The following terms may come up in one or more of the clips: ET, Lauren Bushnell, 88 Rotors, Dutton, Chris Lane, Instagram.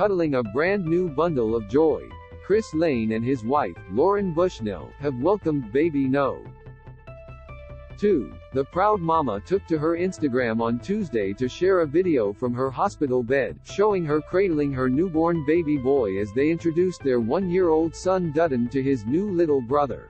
cuddling a brand new bundle of joy. Chris Lane and his wife, Lauren Bushnell, have welcomed baby No. 2. The proud mama took to her Instagram on Tuesday to share a video from her hospital bed, showing her cradling her newborn baby boy as they introduced their 1-year-old son Dutton to his new little brother.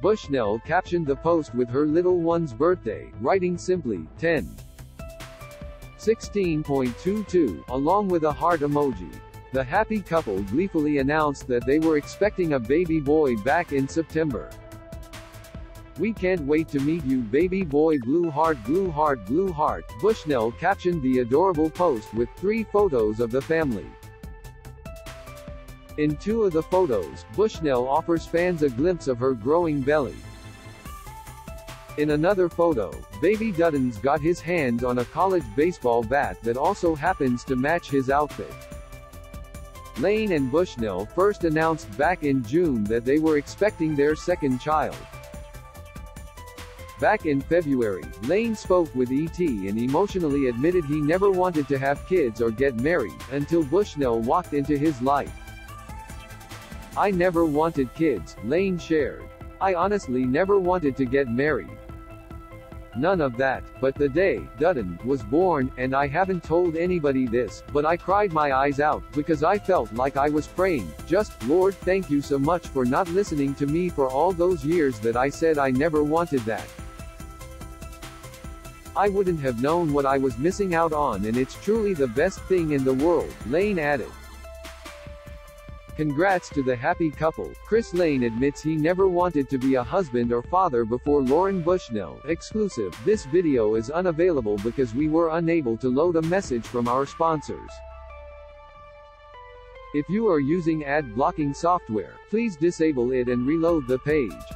Bushnell captioned the post with her little one's birthday, writing simply, 10/16/22, along with a heart emoji. The happy couple gleefully announced that they were expecting a baby boy back in September. "We can't wait to meet you, baby boy, blue heart, blue heart, blue heart," Bushnell captioned the adorable post with 3 photos of the family. In 2 of the photos, Bushnell offers fans a glimpse of her growing belly. In another photo, baby Dutton's got his hands on a college baseball bat that also happens to match his outfit. Lane and Bushnell first announced back in June that they were expecting their second child. Back in February, Lane spoke with ET and emotionally admitted he never wanted to have kids or get married, until Bushnell walked into his life. "I never wanted kids," Lane shared. "I honestly never wanted to get married. None of that. But the day Dutton was born, and I haven't told anybody this, but I cried my eyes out, because I felt like I was praying, just, Lord, thank you so much for not listening to me for all those years that I said I never wanted that. I wouldn't have known what I was missing out on, and it's truly the best thing in the world," Lane added. Congrats to the happy couple. Chris Lane admits he never wanted to be a husband or father before Lauren Bushnell. Exclusive: this video is unavailable because we were unable to load a message from our sponsors. If you are using ad blocking software, please disable it and reload the page.